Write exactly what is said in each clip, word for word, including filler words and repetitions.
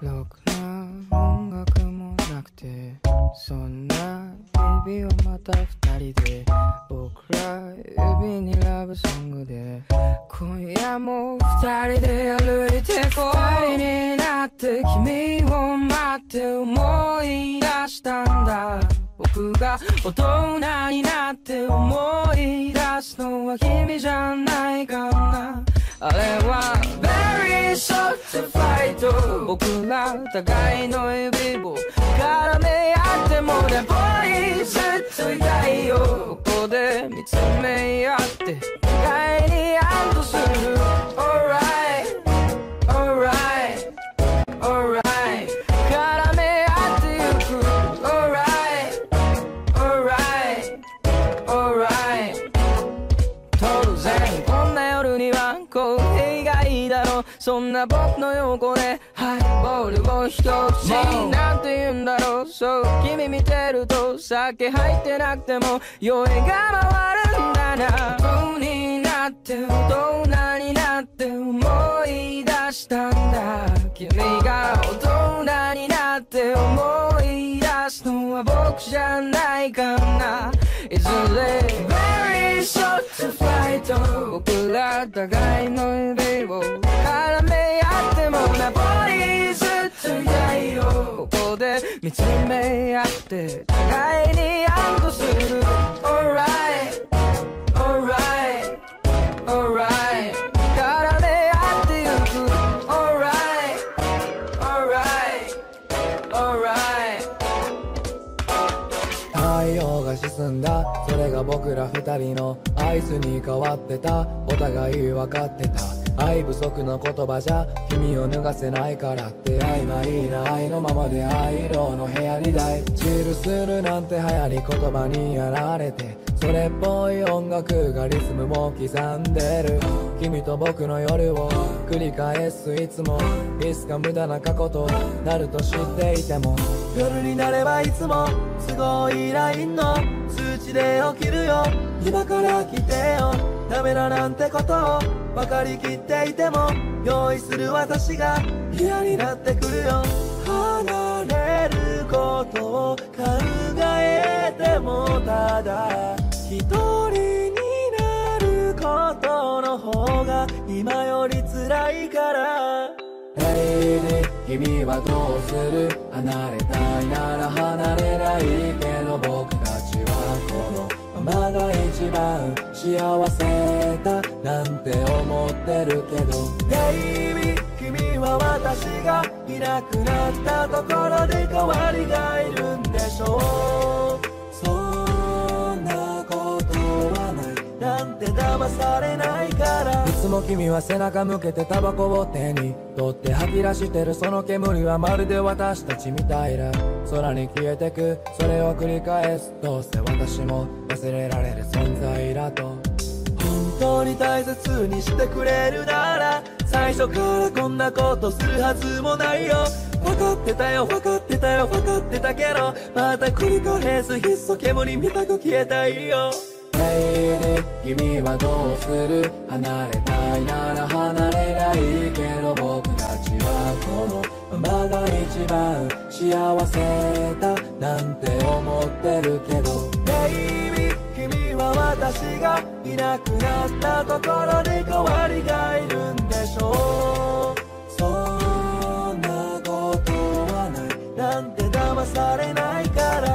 ろくな音楽もなくて、そんな指をまた二人で、僕ら指にラブソングで、今夜も二人で歩いてこう。二人になって君を待って思い出したんだ。僕が大人になって思い出すのは君じゃないかな。あれはベリーソフトファイト、僕ら互いの指を絡め合ってもね、ボーイずっといたいよ。ここで見つめ合って互いに安堵する。 Alright Alright Alright 絡め合ってゆく。 Alright Alright Alright 当然こんな夜には公平がいいだろう。そんな僕の横でハイボールを一つもなんて言うんだろう。そう君見てると酒入ってなくても酔いが回るんだな。大人になって大人になって思い出したんだ。君が大人になって思い出すのは僕じゃないかな。いずれ僕ら互いの指を絡め合ってもな、ボディずっといたいよ。ここで見つめ合って互いに安堵する。 Alright Alright Alright 絡め合ってゆく。 Alright Alright Alright 太陽が沈んだ、それが僕ら二人の合図に変わってた。お互い分かってた。愛不足の言葉じゃ君を脱がせないからって、曖昧な愛のままで愛色の部屋に大チルするなんて流行り、言葉にやられてそれっぽい音楽がリズムを刻んでる。君と僕の夜を繰り返すいつも、いつか無駄な過去となると知っていても、夜になればいつもすごいラインの数値で起きるよ。今から来てよ、ダメだなんてことを分かりきっていても、用意する私が嫌になってくるよ。離れることを考えても、ただ一人になることの方が今より辛いから。レイディ、君はどうする？離れたいなら離れないけど、僕たちはこのまだ一番幸せだなんて思ってるけど、Baby 君は私がいなくなったところで代わりがいるんでしょう。そんなことはないなんて騙されないから。いつも君は背中向けてタバコを手に取って吐き出してる。その煙はまるで私たちみたいだ。空に消えてく、それを繰り返す。どうせ私も忘れられる存在だと。本当に大切にしてくれるなら最初からこんなことするはずもないよ。分かってたよ分かってたよ分かってたけど、また繰り返す。ひっそ煙見たく消えたいよ。レイディ、君はどうする？離れたいなら離れないけど、僕たちはこのままが一番幸せだなんて思ってるけど、レイディ、君は私がいなくなったところで代わりがいるんでしょう。そんなことはないなんて騙されないから。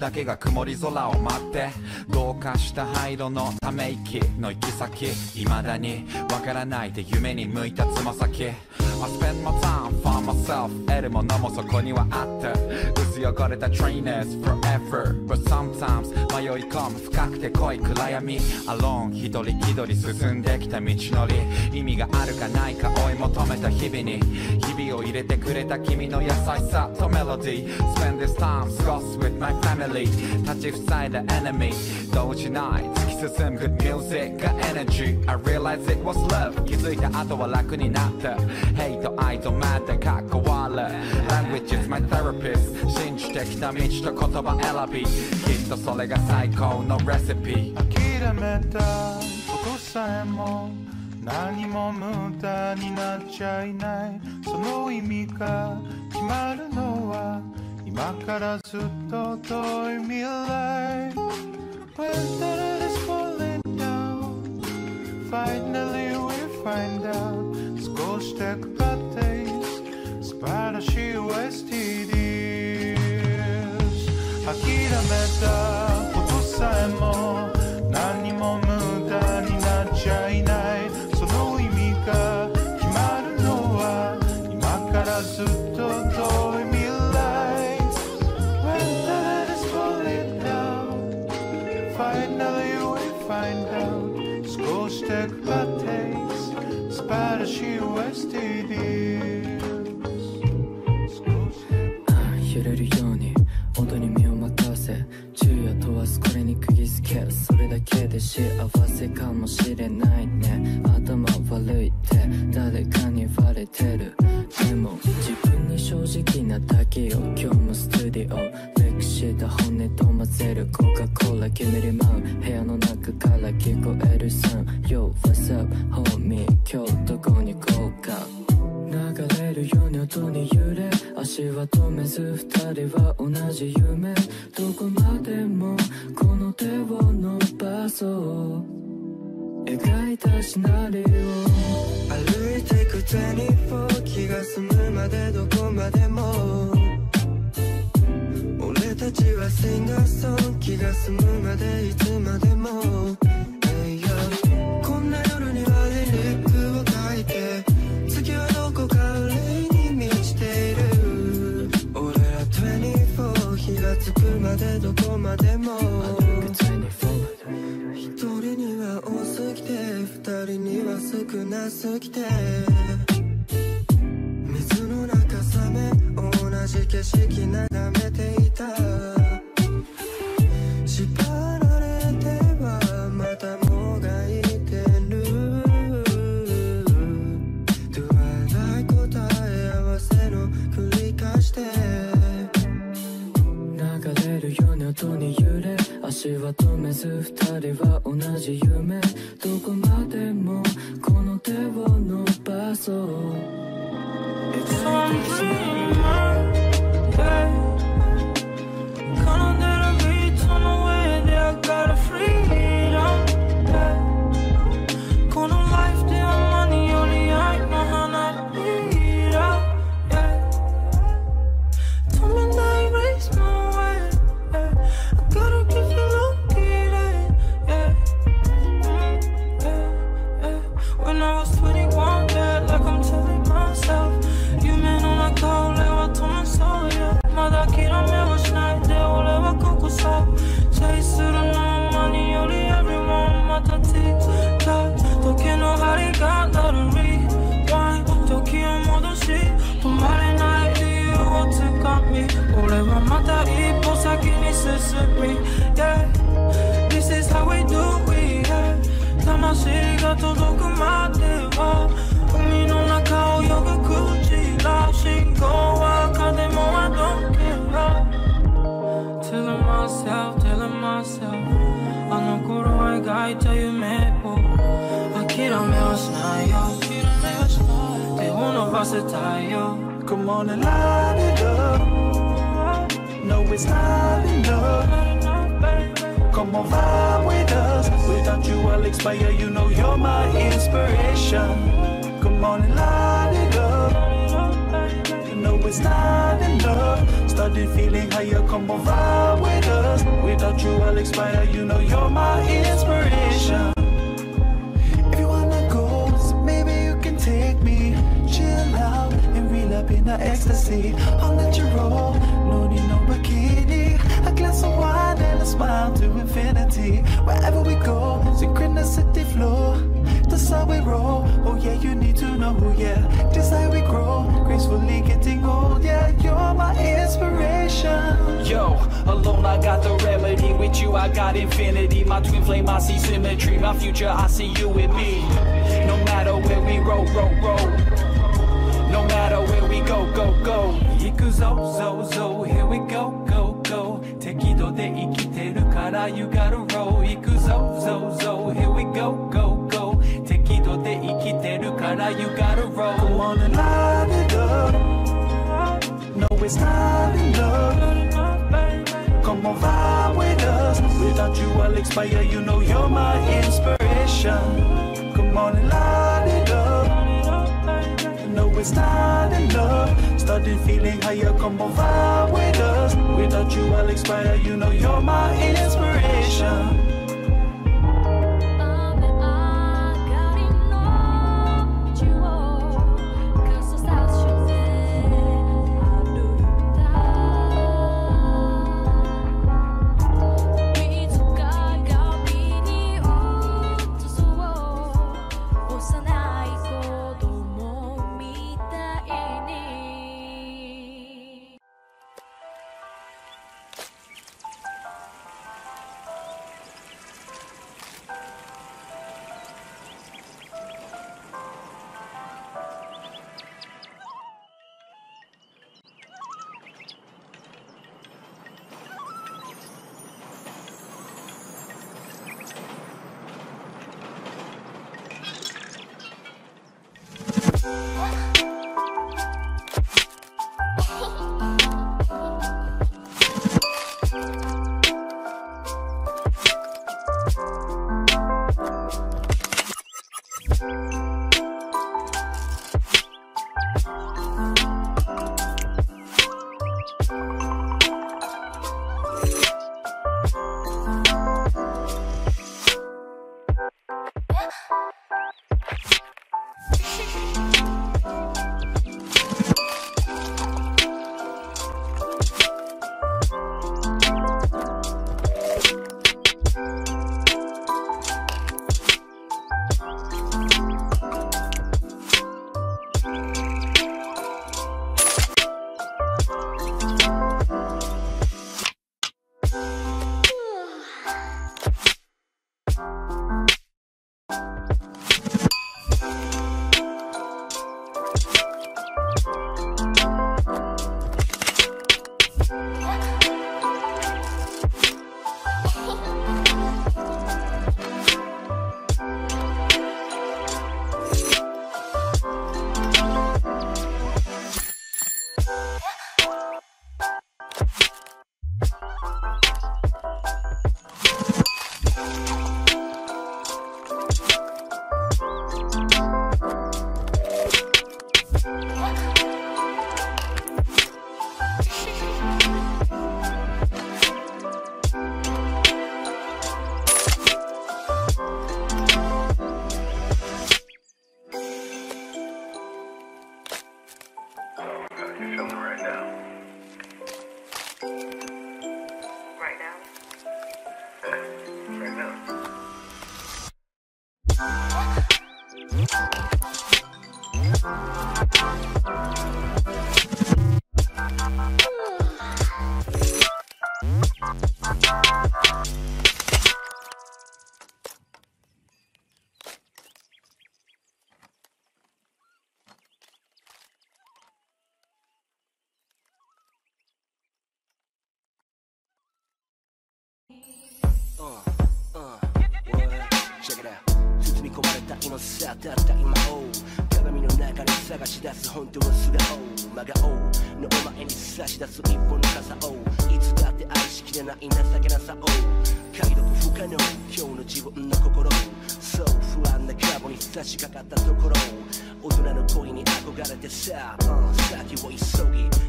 だけが曇り空を待ってどうかした灰色のため息の行き先未だにわからないで夢に向いたつま先 I spend my time for myself 得るものもそこにはあった薄汚れた trainers forever But sometimes 迷い込む深くて濃い暗闇 Alone 一人一人進んできた道のり意味があるかないか追い求めた日々に日々を入れてくれた君の優しさとメロディー Spend this time 過ごす with my family 立ち塞いだ enemy 動じない突き進む Good music が energy I realized it was love 気づいた後は楽になった Hate と愛とまた関わる Language is my therapist 信じてきた道と言葉選びきっとそれが最高のレシピ諦めたことさえも何も無駄になっちゃいないその意味が決まるのは今からずっと遠い未来 When the light is falling down Finally we find out 少しテクパテイス素晴らしい Wasted Years 諦めたことさえも何も find out少しだけ待って素晴らしい オーエスティー です揺れるように音に身をまとわせ昼夜問わずこれに釘付けそれだけで幸せかもしれないね頭悪いって誰かに言われてるでも自分に正直なだけよ今日もスタジオレクした本音と混ぜるコカ・コーラ煙舞う部屋の中から聞こえるさ Yo what's up homie 今日どこに行こうか流れるように音に揺れ足は止めず二人は同じ夢どこまでもこの手を伸ばそう描いたシナリオ歩いてく手に気が済むまでどこまでも俺たちはシンガーソン気が済むまでいつまでも、hey、こんな夜にはリリックを書いて月はどこか憂いに満ちている俺らにじゅうよん日がつくまでどこまでも一人には多すぎて二人には少なすぎて水の中サメ同じ景色眺めていた縛られてはまたもがいてる問わない答え合わせの繰り返して流れるように音に揺れ足は止めず二人は同じ夢どこまでもこの手を伸ばそう俺はまた一歩先に進み yeah. This is how we do it、yeah. 魂が届くまでは海の中をよく口ら信号は赤でも I don't care Telling myself, telling myself あの頃描いた夢を諦めはしないよ手を伸ばせたいよ Come on and light it up No, it's not enough. Come on, vibe with us. Without you, I'll expire. You know you're my inspiration. Come on and light it up. No, it's not enough. Started feeling higher. Come on, vibe with us. Without you, I'll expire. You know you're my inspiration. If you wanna go, maybe you can take me. Chill out and reel up in our ecstasy. I'll let you roll. No need no bikini, a glass of wine and a smile to infinity. Wherever we go, synchronicity flow. That's how we roll. Oh yeah, you need to know, yeah. This how we grow, gracefully getting old. Yeah, you're my inspiration. Yo, alone I got the remedy. With you I got infinity. My twin flame, I see symmetry. My future, I see you with me. No matter where we roll, roll, roll. No matter where we go, go, go.行くぞぞぞ Here we go go go 適度で生きてるから You gotta roll 行くぞぞぞ Here we go go go 適度で生きてるから You gotta roll Come on and light it up No it's not enough Come on vibe with us Without you I'll expire You know you're my inspiration Come on and light it up No it's not enough Started feeling higher, come on, vibe with us. Without you, I'll expire. You know you're my inspiration. さあたった今鏡の中に探し出す本当の素顔真顔のお前に差し出す一本の傘をいつだって愛しきれない情けなさを解読不可能今日の自分の心そう不安なカゴに差し掛かったところ大人の恋に憧れてさあ、うん、先を急ぎ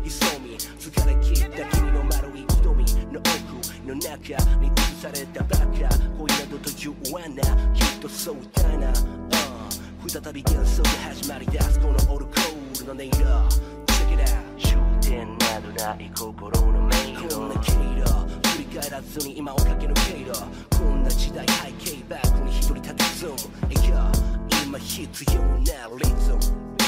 急み疲れ切った君の丸い瞳の奥の中に映されたばか恋などという罠きっとそうだな再び幻想で始まり出すこのオルコールの音色 Check it out 終点などない心の迷路こんな経路振り返らずに今を駆け抜けろこんな時代背景バックに一人立つぞ今必要なリズム「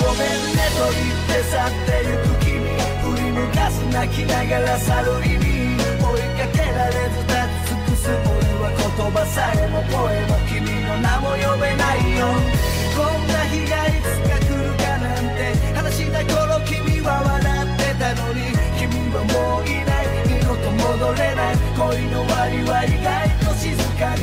ごめんねと言って去ってゆく君」「振り向かす泣きながら去る意味追いかけられず立ち尽くす俺は言葉さえも声も君の名も呼べないよ。こんな日がいつか来るかなんて話した頃君は笑ってたのに、君はもういない二度と戻れない。恋の終わりは意外と静かに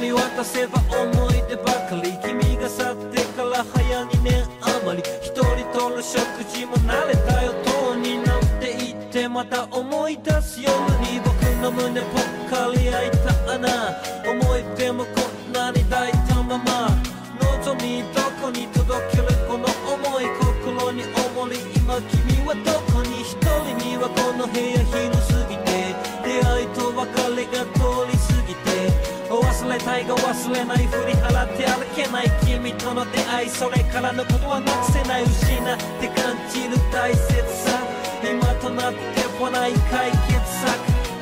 見渡せば思い出ばかり。君が去ってから早にねん余り。一人との食事も慣れたよ。とうになんて言ってまた思い出すように僕の胸ぽっかり開いた穴。思い出もこんなに抱いたまま望みどこに届けるこの思い心に重り。今君はどこに。一人にはこの部屋広すぎて出会いと別れが通り過ぎて忘れたいが忘れない振り払って歩けない君との出会い。それからのことはなくせない。失って感じる大切さ今となってはない解決策。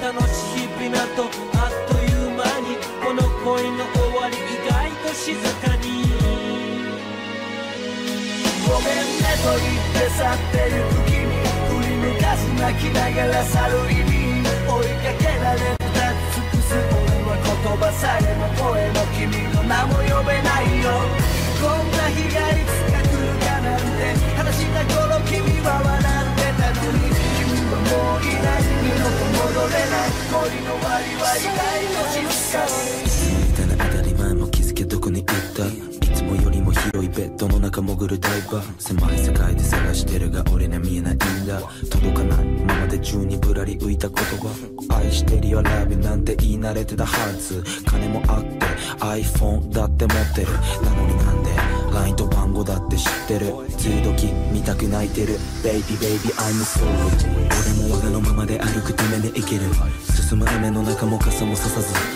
楽しい日々などあっという間にこの恋の終わり意外と静かに。ごめんねと言って去ってゆく君振り向かず泣きながら去る意味追いかけられた言葉さえも声も君の名も呼べないよ。こんな日がいつか来るかなんて話した頃君は笑ってたのに、君はもういない二度と戻れない。恋の終わりは意外と静かに。見たら当たり前も気づけどこに行った。いつもよりも広いベッドの中潜るダイバー。狭い世界で探してるが俺には見えないんだ。届かないままで宙にぶらり浮いた言葉。愛してるよラブなんて言い慣れてたはず。金もあって iPhone だって持ってる。なのになんで ライン と番号だって知ってる。梅雨時見たく泣いてる Baby baby I'm sorry。 俺もわがのままで歩くために生きる。進む雨の中も傘もささず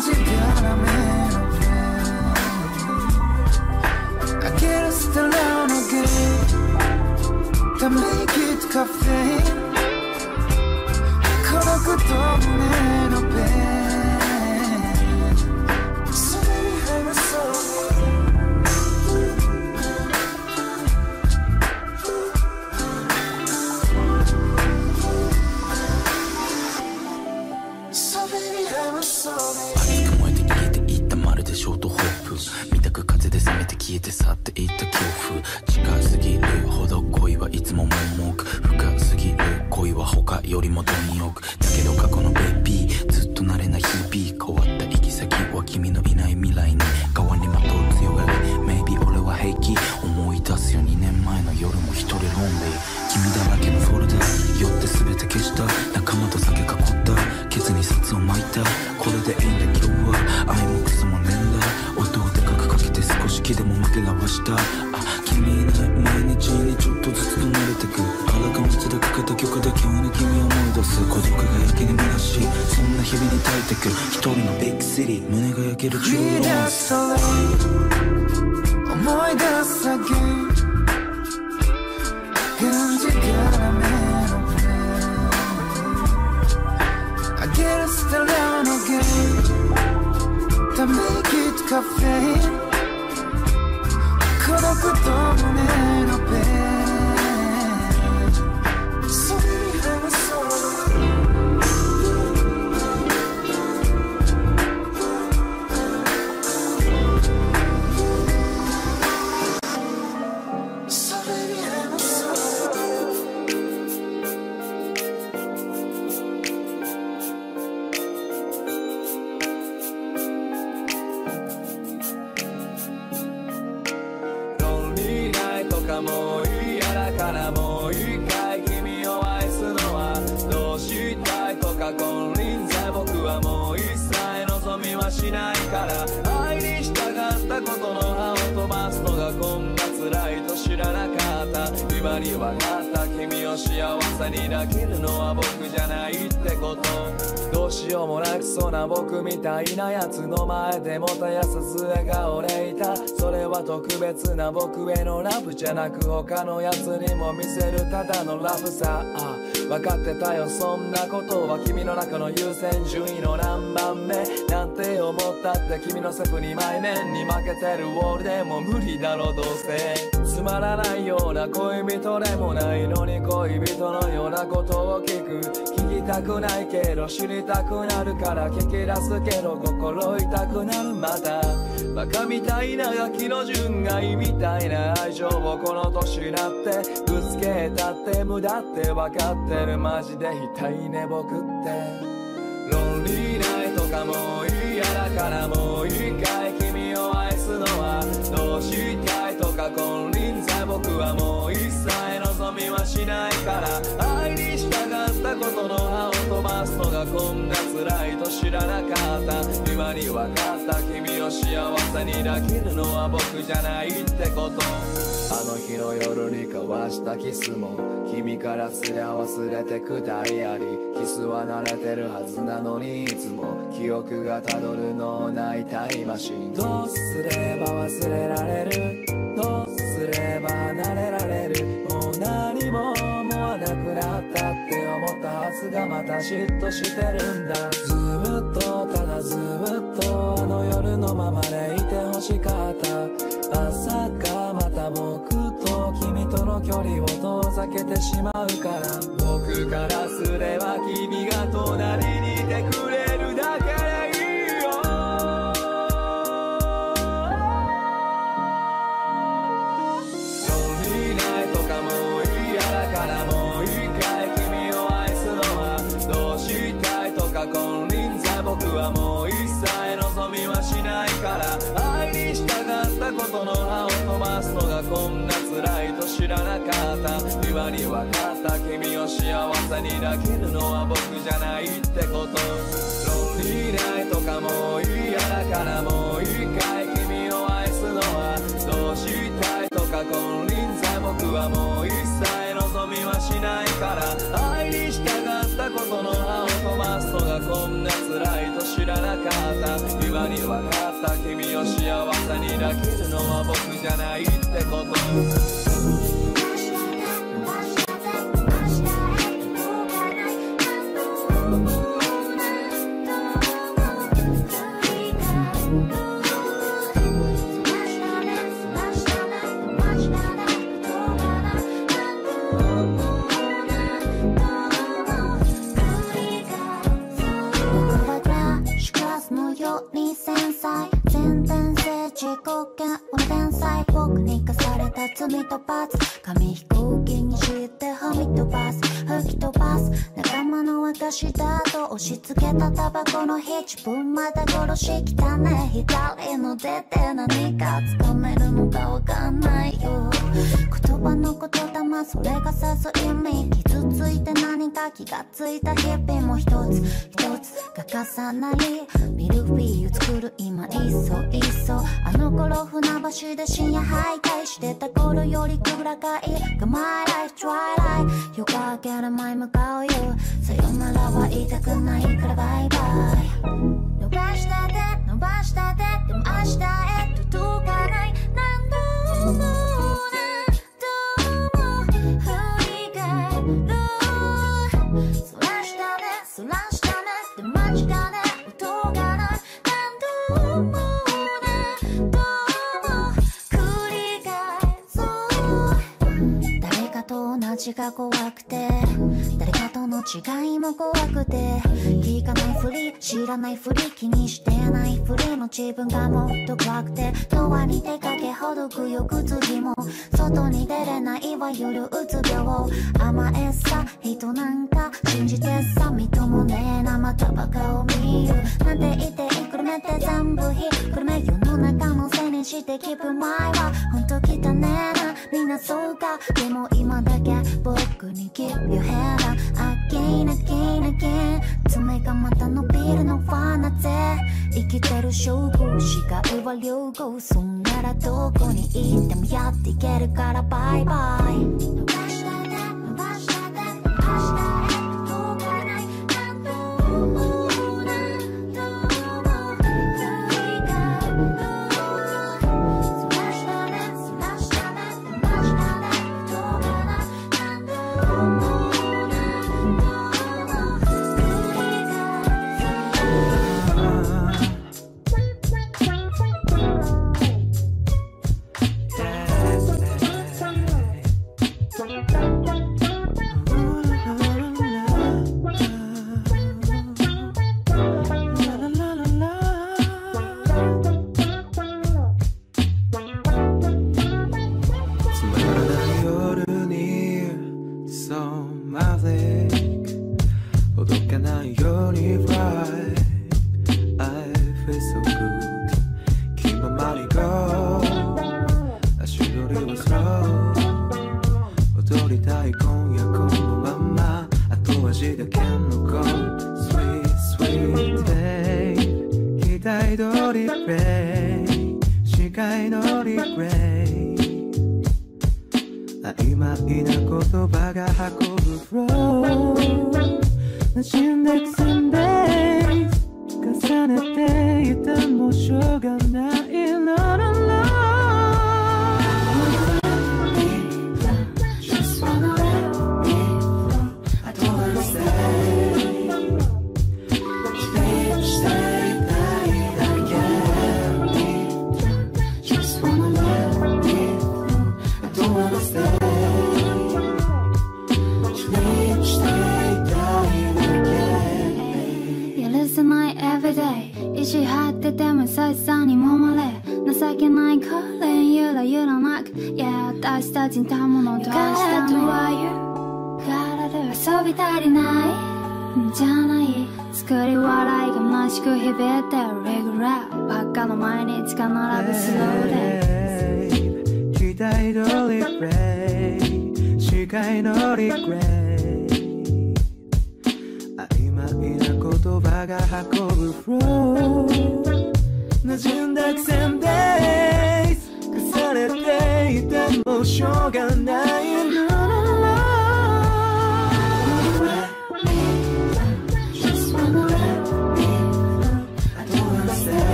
じから目の目開けるスタラのゲーため息つカフェ孤独と胸のペン。それに話そうそれに話そう熱く燃えて消えていったまるでショートホープ。見たく風で冷めて消えて去っていった恐怖。近すぎるほど恋はいつも盲目。深すぎる恋は他よりも貪欲。だけど過去のベイビーずっと慣れない日々。変わった行き先は君のいない未来に側にまとう強がり Maybe 俺は平気思い出すよにねんまえの夜も一人ロンリー。君だらけのフォルダ寄って全て消した仲間と酒囲ったケツに札を巻いた。これでいいんだ今日は愛もクソもねんだ。音をでかくかけて少し気でも紛らわしたあ君いない毎日にちょっとずつと慣れてく。あらかもつでかけた曲で急に君を思い出す。孤独がやけにむなしいそんな日々に耐えてく。一人のビッグシリー胸が焼ける中ロマンス思い出すだけ感じから目の目上げるスタラのゲーため息とカフェイン孤独と胸のペン。それに話そうそれに話そうもう嫌だからもう一回君を愛すのはどうしたいとか金輪際僕はもう一切望みはしないから。愛に従ったことの葉を飛ばすのがこんな辛いと知らなかった。今りはなんだ、君を幸せにできるのは僕じゃないってこと。どうしようもなくそうな僕みたいなやつの前でもたやさず笑顔でいた。それは特別な僕へのラブじゃなく他のやつにも見せるただのラブさ。ああ分かってたよ、そんなことは。君の中の優先順位の何番目なんて思ったって、君のセフに前面に負けてる俺でも無理だろどうせ。つまらないような恋人でもないのに恋人のようなことを聞く。聞きたくないけど知りたくなるから聞き出すけど心痛くなる。またバカみたいなガキの純愛みたいな愛情をこの年になってぶつけたって無駄って分かってる。マジで痛いね僕って。ロンリーナイトかもいいやだからもう一回君を愛すのはどうしたいとか金輪際僕はもう一切望みはしないから、愛に従ったことの葉を飛ばすのがこんな辛いと知らなかった。今に分かった、君を幸せにできるのは僕じゃないってこと。あの日の夜に交わしたキスも君からすりゃ忘れてくダイアリー。キスは慣れてるはずなのにいつも記憶がたどる脳内タイムマシン。どうすれば忘れられる、どうすれば離れられる、もう何も思わなくなったって思ったはずがまた嫉妬してるんだ。ずーっとただずーっとあの夜のままでいてほしかった。朝かまた僕と君との距離を遠ざけてしまうから、僕からすれば君が隣にいてくれるだけでいいよ。ロンリーナイトかもいいやだからもう一回君を愛すのはどうしたいとか金輪際僕はもう一切望みはしないから、愛に従ったことの葉を飛ばすのがこんな辛いと知らなかった。今に分かった、君を幸せにできるのは僕じゃないってこと。ロンリーナイトかもういいやだからもう一回君を愛すのはどうしたいとか金輪際僕はもう一切望みはしないから、愛に従ったことの葉を飛ばすのがこんな辛いと知らなかった。今に分かった、君を幸せにできるのは僕じゃないってこと。自分まだ殺しきたね、左の出て何か掴めるのかわかんないよ。言葉の言霊それが誘い目、傷ついて何か気がついた日々も一つ一つが重なり、ミルフィーユ作る今いっそいっそ、あの頃船橋で深夜徘徊してた頃より暗かいが My life twilight、 夜が明ける前向かうよ、さよならは言いたくないからバイバイ。伸ばした手伸ばした手でも明日へ届かない、何度も何度も振り返ろう、そらしたねそらしたねでも間近で届かない、何度も何度も繰り返そう。誰かと同じが怖くて誰かとの違いも怖くて、聞かないふり知らないふり気にしてないふりの自分がもっと怖くて、ドアに出かけほどくよく次も外に出れないわ夜うつ病、甘えさ人なんか信じてさみともねえな、またバカを見るなんて言ってひっくるめて全部ひっくるめ、世の中のせいにして気分前はほんと汚ねえな、みんなそうか、でも今だけ僕にgive your hand again again again、 爪がまた伸びるのはなぜ、生きてる証拠視界は良好、そんならどこに行ってもやっていけるからバイバイ。伸ばしたね伸ばしたね伸ばしたね届かないなんともなんともないかも。伸ばしたね伸ばしたね伸ばしたね届かないなんともなんともないかも。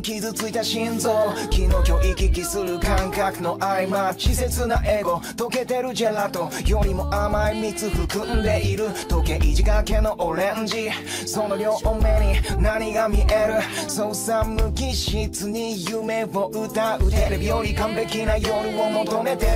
傷ついた心臓昨日今日行き来する感覚の合間稚拙なエゴ溶けてるジェラートよりも甘い蜜含んでいる時計仕掛けのオレンジその両目に何が見える操作無機質に夢を歌うテレビより完璧な夜を求めてる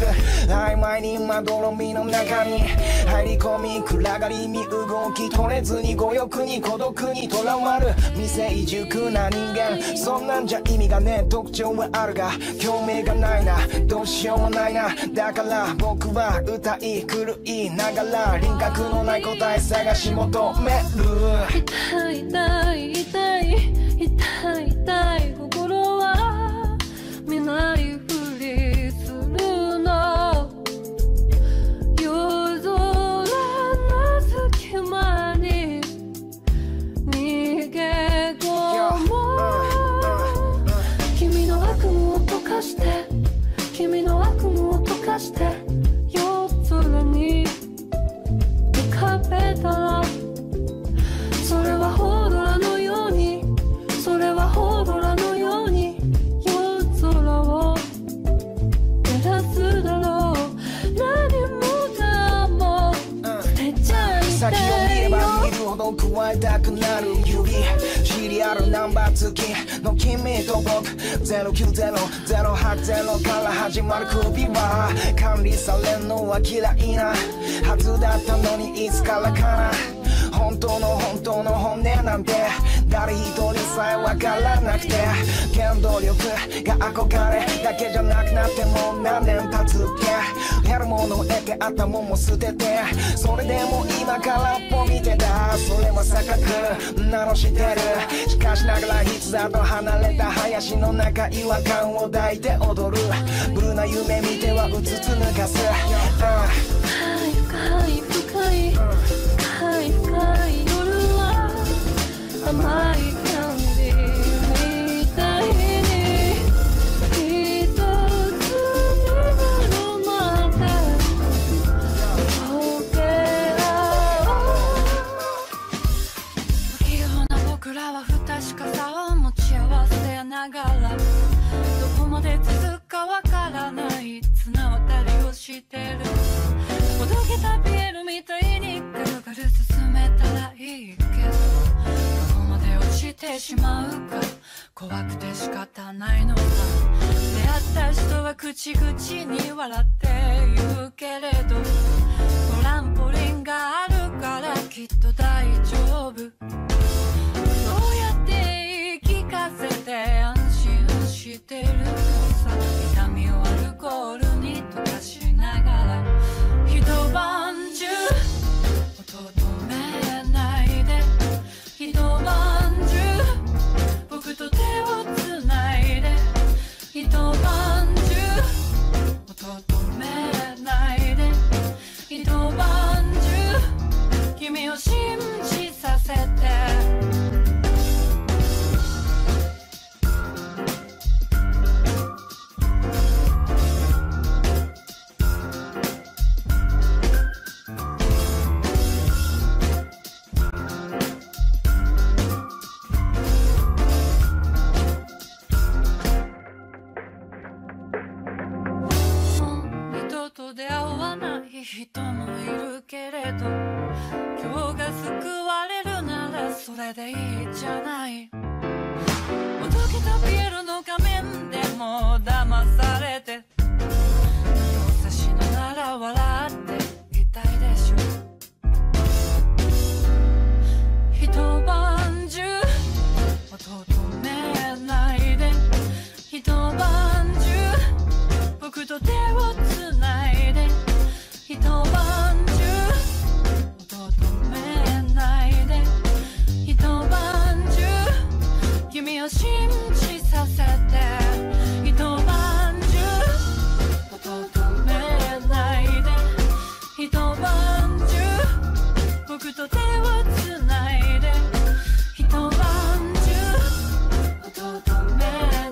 曖昧にまどろみの中に入り込み暗がりに動き取れずに誤欲に孤独にとらわる未成熟な人間そんななんじゃ意味がねえ特徴はあるが興味がないなどうしようもないなだから僕は歌い狂いながら輪郭のない答え探し求める痛い痛い痛い痛い痛い心は見ないふりするの夜空の隙間間伐期の君と僕ゼロきゅうゼロゼロはちゼロから始まる首は管理されるのは嫌いなはずだったのにいつからかな本当の本当の本音なんて誰一人さえわからなくて原動力が憧れだけじゃなくなってもう何年経つって得るものを得てあったもんも捨ててそれでも今空っぽ見てたそれは錯覚なの知ってるしかしながらいつだと離れた林の中違和感を抱いて踊るブルーな夢見てはうつつ抜かす、うん、深い深い深い深い夜は甘いキャンディーみたいに一つのままで僕らを不器用な僕らは不確かさを持ち合わせながらどこまで続くかわからない綱渡りをしてるほどけたビールみたいに軽く進めたらいいけどどこまで落ちてしまうか怖くて仕方ないのさ出会った人は口々に笑って言うけれどトランポリンがあるからきっと大丈夫そうやって言い聞かせて安心してるのさ痛みをアルコールに溶かしながら一晩中一晩中僕と手をつないで一晩中音止めないで一晩中君を信じさせて出会わない人もいるけれど今日が救われるならそれでいいじゃないおどけたビールの画面でも騙されてどうせ死ぬなら笑っていたいでしょ一晩中音止めないで一晩中僕と手をつないで一晩中音止めないで一晩中君を信じさせて一晩中音止めないで一晩中僕と手をつないで一晩中音止め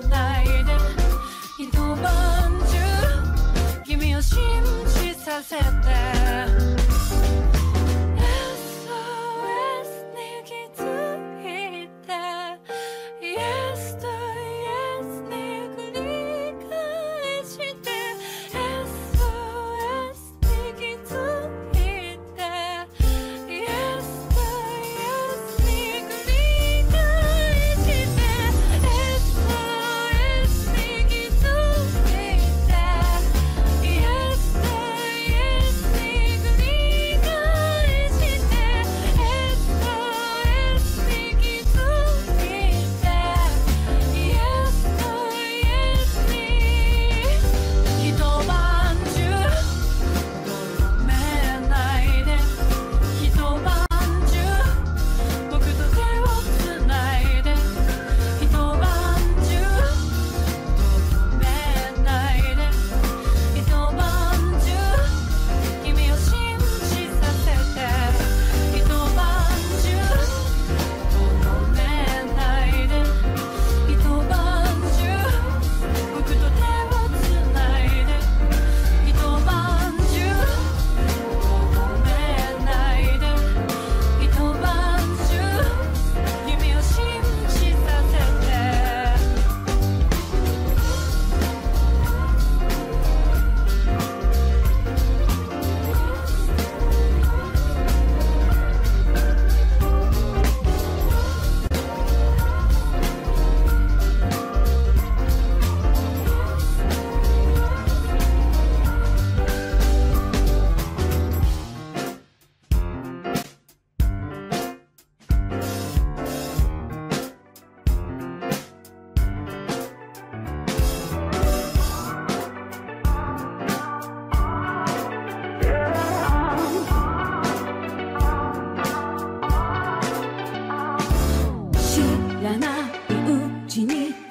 ないで一晩中君を信じさせて エスオーエス に気づいて イエス と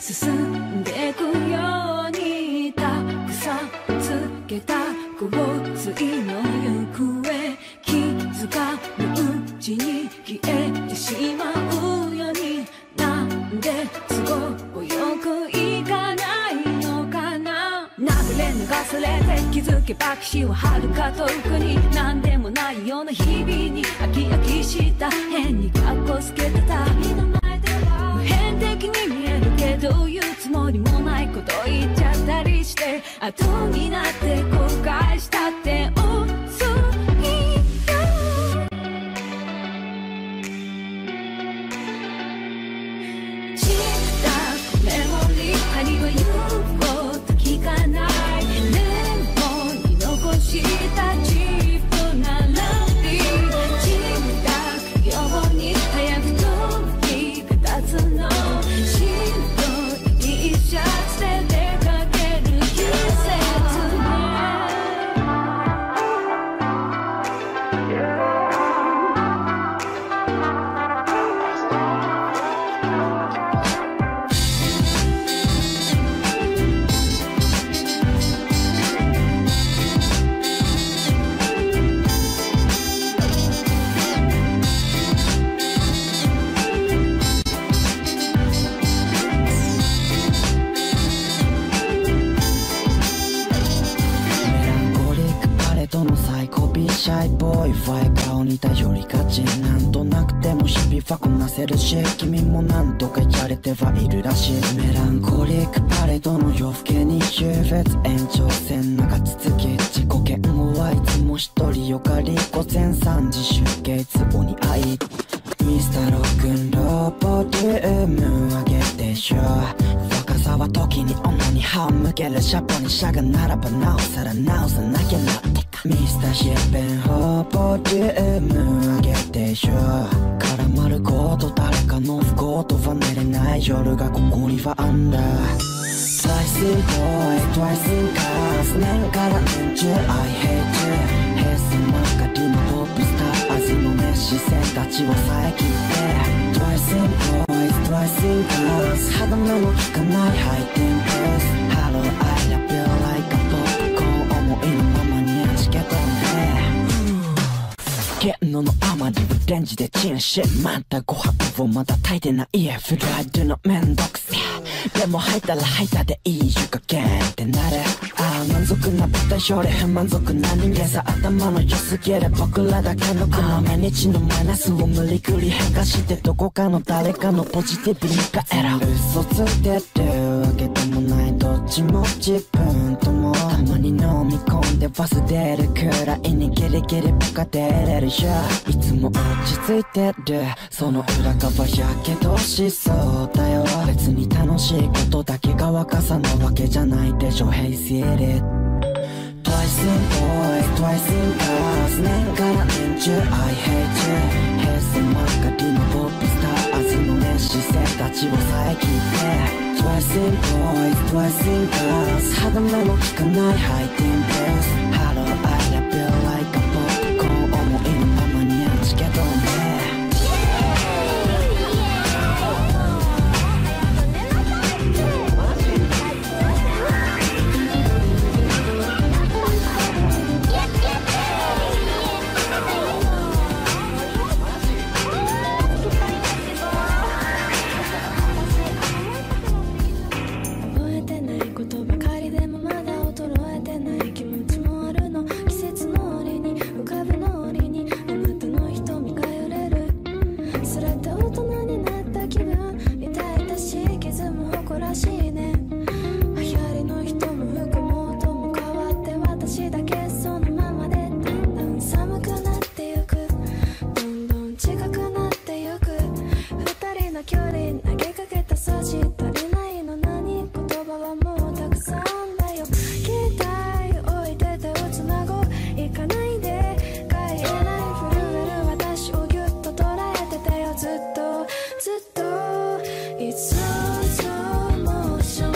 進んでくようにたくさんつけた香水の行方気づかぬうちに消えてしまうようになんで都合よくいかないのかな流れ流されて気づけば岸は遥か遠くに何でもないような日々に飽き飽きした変に格好つけてた普遍的に見えるけど言うつもりもないこと言っちゃったりして後になって後悔したって遅いよ知ったこれも立派には言うこと聞かないメモに残した自分ならシャイボーイファイ顔に頼りがちなんとなくても日々はこなせるし君も何とかやれてはいるらしいメランコリックパレードの夜更けに優越延長線長続き自己嫌悪はいつも一人よかり午前さんじ出家壺に会いミスターロックンローボリューム上げてしょ若さは時に斧に歯を向けるシャポにしゃがならばなおさら直さなきゃなミスターシェペンホボリューム上げてよ絡まること誰かの不幸とは寝れない夜がここにはあんだ Slicing boy twice in cars 年から年中 I hate you 平成まかりのポップスター味の熱視線たちを遮って Twice in boys twice in cars 歯止めの効かないハイテンプス Hello I love you like a popcorn 思いのままにゲンノのあまりレンジでチンしまたご飯をまだ炊いてないフライドのめんどくせでも吐いたら吐いたでいい湯加減ってなるああ満足な舞台より不満足な人間さ頭の良すぎる僕らだけのこの毎日のマイナスを無理くり変化してどこかの誰かのポジティブに変えろ嘘ついてるわけでもないどっちも自分ともたまに飲み込んで忘れるくらいにギリギリバカ出れるよいつも落ち着いてるその裏側やけどしそうだよ別に楽しいいいことだけが若さなわけじゃないでしょ Hey see it Twice in boys Twice in cars 年から年中 I hate you 平成まかりのポップスター味の熱視線たちを遮って Twice in boys Twice in cars 歯止めの効かないハイテンプス Hello I love you like a popcorn 思いのままにやちけどねずっと It's so so emotional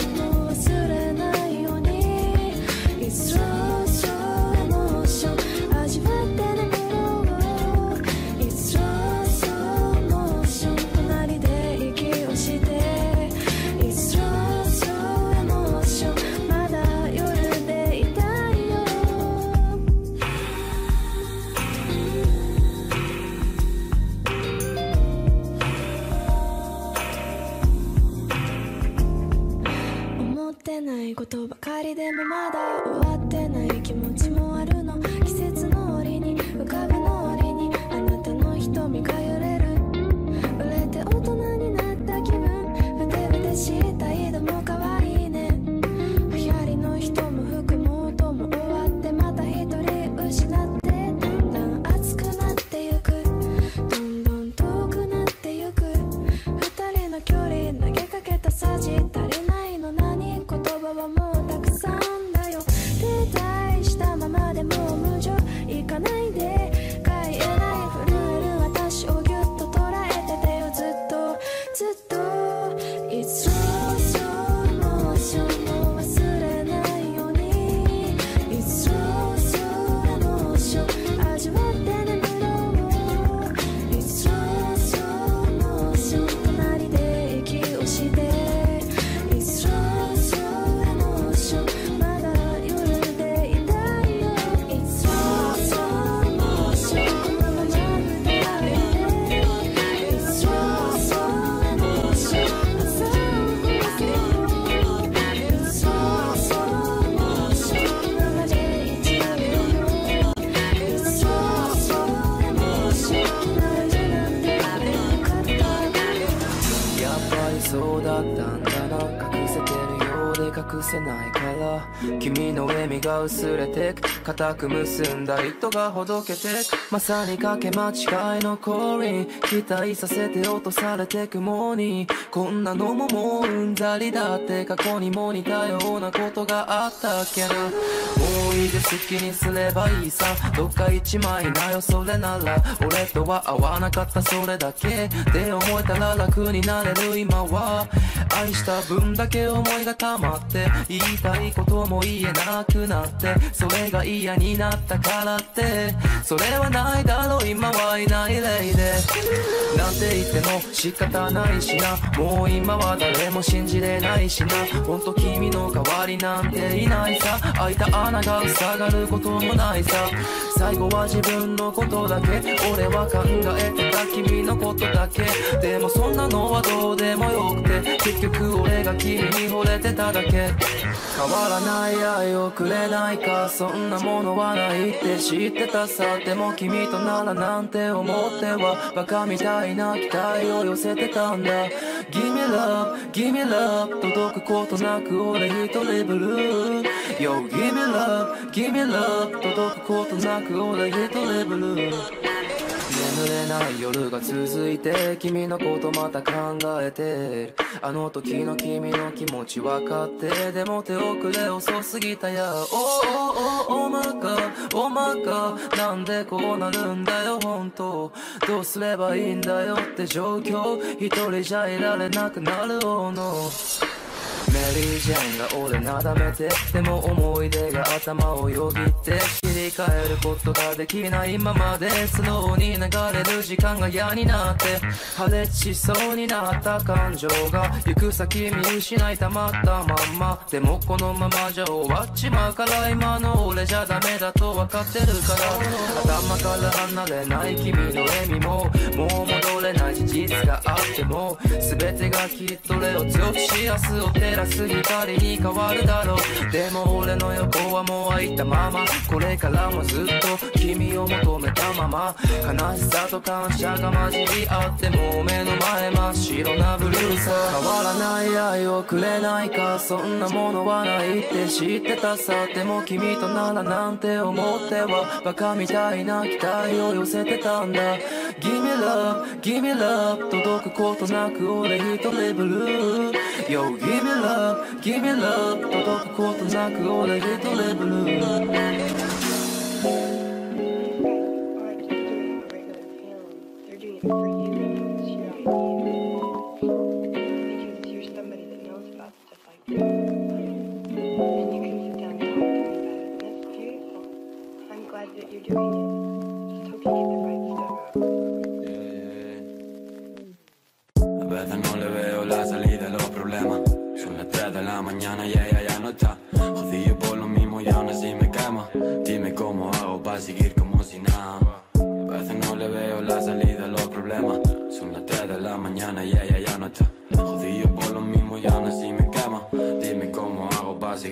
いことばかりでもまだ終わってない気持ちもあるの。季節の折に浮かぶの折にあなたの瞳が揺れる。売れて大人になった気分、ふてぶてしい態度も可愛いね。流行りの人も服も音も終わってまた一人失って、だんだん熱くなってゆく、どんどん遠くなってゆく。二人の距離投げかけたさじ足りないの何はもうたくさんだよ。停滞したままでも無情、行かないで帰れない。震える私をぎゅっと捉えててよ、ずっとずっと。 It's all so emotional、 もう忘れないように。 It's all so emotional、 味わって眠ろう。 It's all so emotional、 隣で息をして。 It's allそうだったんだな、隠せてるようで隠せないから。君の笑みが薄れてく、固く結んだ糸がほどけてく。まさにかけ間違いの降臨、期待させて落とされて雲に。こんなのももううんざりだって、過去にも似たようなことがあったけど。思い出好きにすればいいさ、どっか一枚なよそれなら。俺とは合わなかったそれだけで思えたら楽になれる今は。愛した分だけ思いが溜まって、言いたいことも言えなくなって、それが嫌になったからって、それはないだろ今はいない例で。なんて言っても仕方ないしな、もう今は誰も信じれないしな。ほんと君の代わりなんていないさ、開いた穴が塞がることもないさ。最後は自分のことだけ、俺は考えてた君のことだけ。でもそんなのはどうでもよくて、結局俺が君に惚れてただけ。変わらない愛をくれないか、そんなものはないって知ってたさ。でも君とならなんて思っては、バカみたいな期待を寄せてたんだ。Give me love, give me love、 届くことなく俺一人ブルー。 Yo, give me love, give me love、 届くことなく俺一人ブルー。眠れない夜が続いて、君のことまた考えてる。あの時の君の気持ち分かって、でも手遅れ遅すぎたや。おおおおまかおまか、なんでこうなるんだよ本当。どうすればいいんだよって状況、一人じゃいられなくなるoh no。メリージェーンが俺なだめて、でも思い出が頭をよぎって、切り替えることができないままで、スローに流れる時間が嫌になって、破裂しそうになった感情が行く先見失いたまったまんま。でもこのままじゃ終わっちまうから、今の俺じゃダメだと分かってるから。頭から離れない君の笑みも、もう戻れない事実があっても、全てがきっと俺を強くし明日を照らす光に変わるだろう。でも俺の横はもう開いたまま、これからもずっと君を求めたまま。悲しさと感謝が混じり合っても目の前真っ白なブルーさ。変わらない愛をくれないか、そんなものはないって知ってたさ。でも君とならなんて思っては、バカみたいな期待を寄せてたんだ。 Give me love, give me love、 届くことなく俺一人ブルー。 Yo, give me love give me love、 届くことなく俺一人ブルー。Así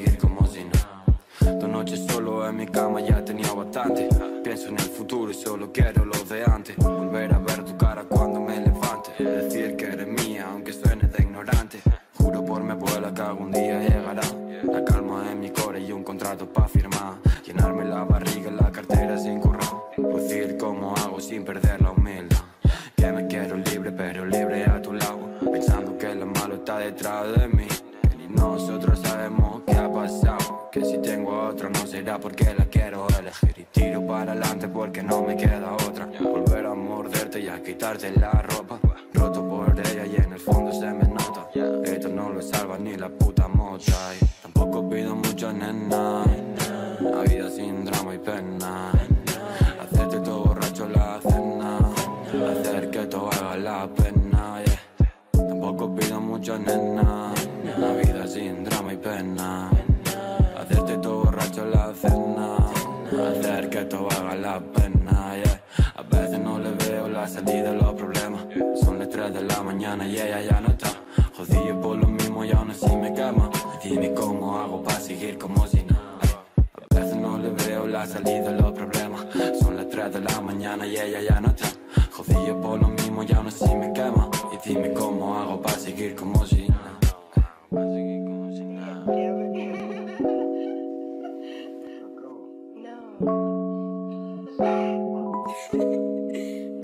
quiero lo de antes. Volver a ver tu cara cuando me levante. Decir que eres mía aunque suene de ignorante. Juro por mi abuela que algún día llegará la calma en mi core y un contrato pa' firmar. Llenarme la barriga en la cartera sin currar. Decir cómo hago sin perder la humildad. Que me quiero libre pero libre a tu lado. Pensando que lo malo está detrás de mí. Y nosotros sabemos qué ha pasado. Que si tengo otra no será porque la quiero elegir. Y tiro para adelante porque no me queda otra. Volver a morderte y a quitarte la ropa. Roto por ella y en el fondo se me nota. Esto no lo salva ni la puta mocha. Y tampoco pido mucho, nena. La vida sin drama y pena. Hacerte todo borracho la cena. Hacer que todo haga la pena, yeah. Tampoco pido mucho, nena. La vida sin drama y pena. Hacerte todo borracho la cena. Hacer que todo haga la pena, yeah. A veces no le veo la salida a los problemas. Son las tres de la mañana y ella ya no está. Jodillo por lo mismo y aún así me quema. Dime cómo hago para seguir como si nada. A veces no le veo la salida a los problemas. Son las tres de la mañana y ella ya no está. Jodillo por lo mismo y aún así me quema. Y dime cómo hago para seguir como si nada. Para seguir como si nada. No.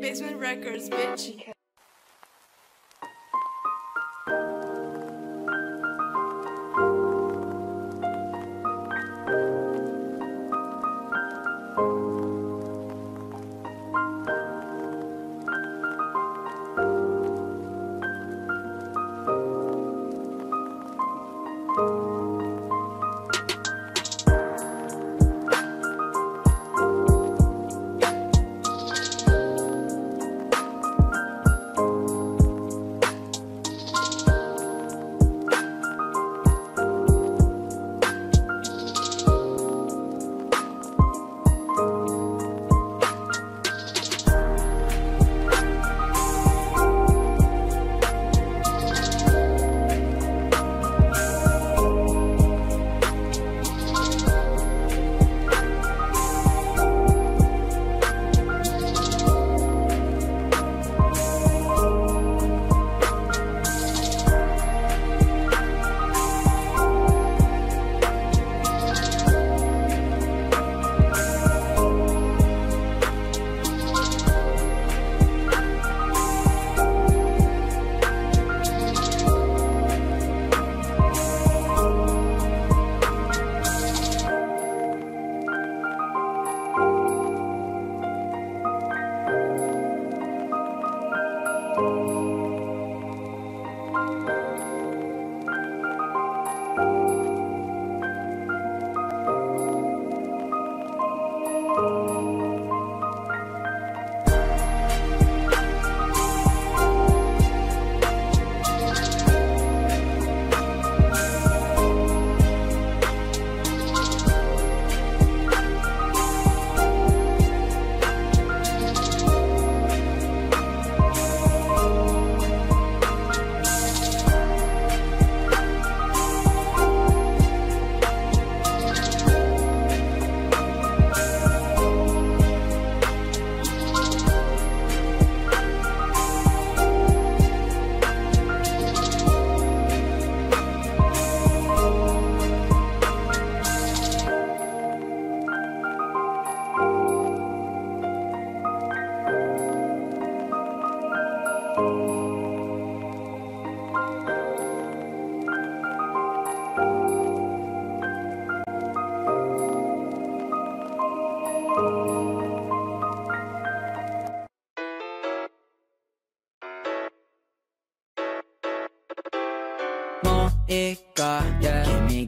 Basement Records, bitch.君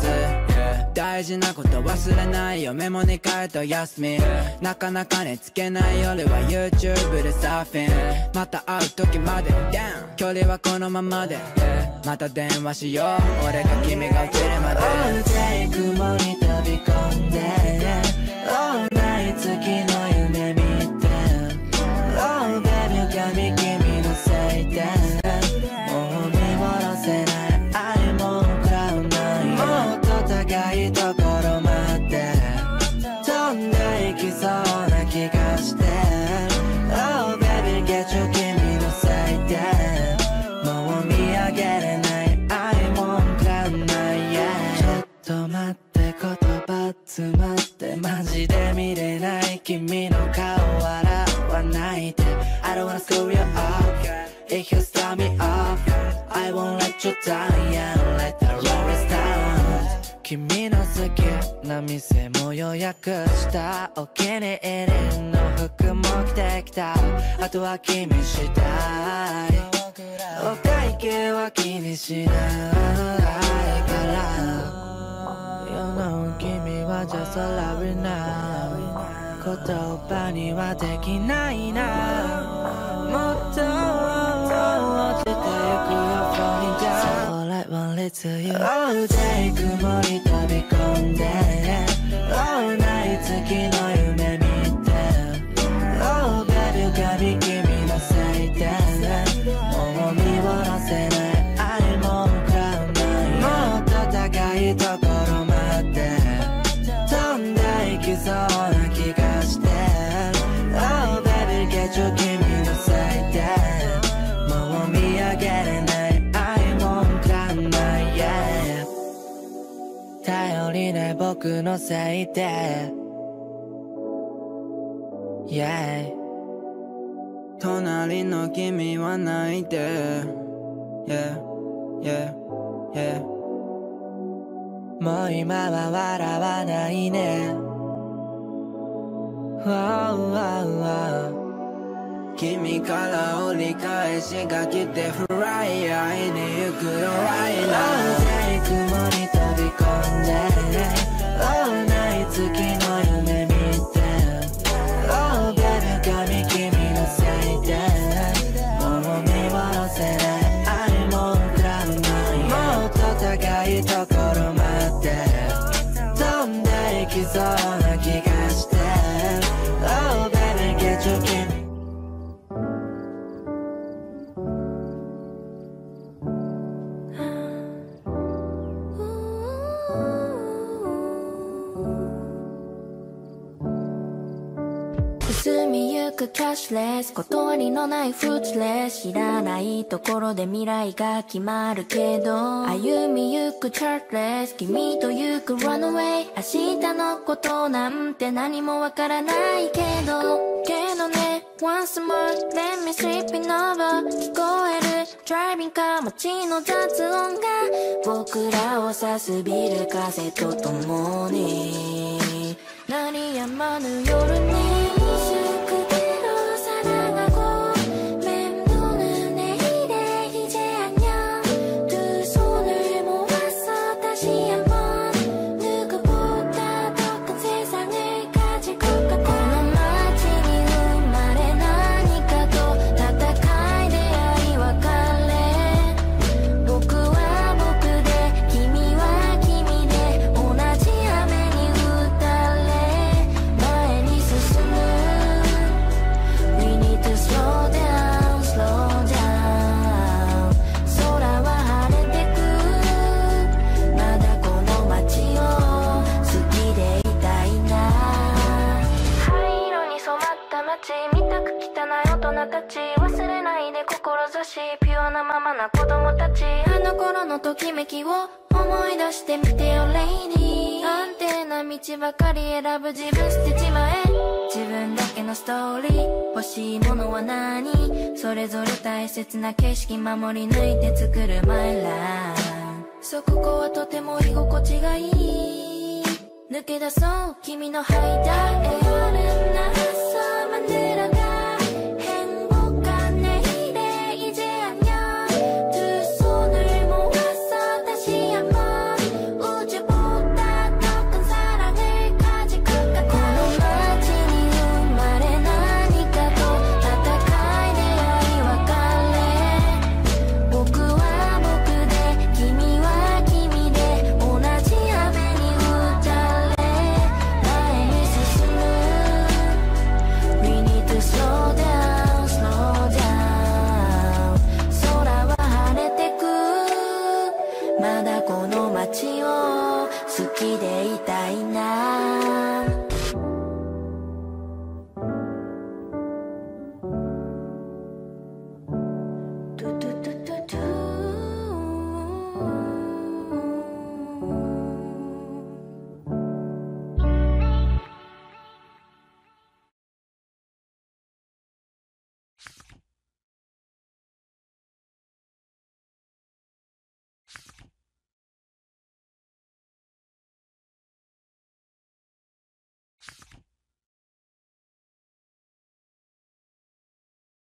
つ大事なこと忘れないよメモに書いた休みなかなか寝つけない夜は YouTube でサーフィンまた会う時まで距離はこのままでまた電話しよう俺が君が落ちるまで All day 雲に飛び込んで All night 月の夢見て Oh baby 神君の祭典もう見下ろせないいいところまで飛んでいきそうな気がして Oh baby 月中君の祭典もう見上げれない愛も食らうない yeah ちょっと待って言葉詰まってマジで見れない君の顔笑わないで I don't wanna screw you up if you start me up I won't let you down yeah let the road is down君の好きな店も予約したお気に入りの服も着てきたあとは君次第お会計は気にしないから You know 君はじゃそらぶな言葉にはできないなもっと落ちてゆくよ Falling down All day 雲に飛び込んで All night 月の夢見て Oh baby 神君の祭典もう見下ろせない愛も食らうないもっと高いところまで飛んでいきそうな気がして Oh baby 月中君の祭典もう見上げれない頼りない僕のせいで Yeah 隣の君は泣いて Yeah Yeah Yeah もう今は笑わないね Wow Wow Wow君から折り返しが来てフライアーに行くよ Right now 雲に飛び込んで All night 月の夢見て Oh baby 神君の祭典もう見下ろせない愛も食らうないもっと高いところまで飛んでいきそうな気がして Oh baby 月中君進みゆくキャッシュレス断りのないフーチレス知らないところで未来が決まるけど歩みゆくチャートレス君と行くランウェイ明日のことなんて何もわからないけどけどね Once more let me sleeping over 聞こえるドライビングか街の雑音が僕らをさすビル風と共に鳴り止まぬ夜にときめきを思い出してみてよレイディー安定な道ばかり選ぶ自分捨てちまえ自分だけのストーリー欲しいものは何それぞれ大切な景色守り抜いて作るマイランそうここはとても居心地がいい抜け出そう君のハイターン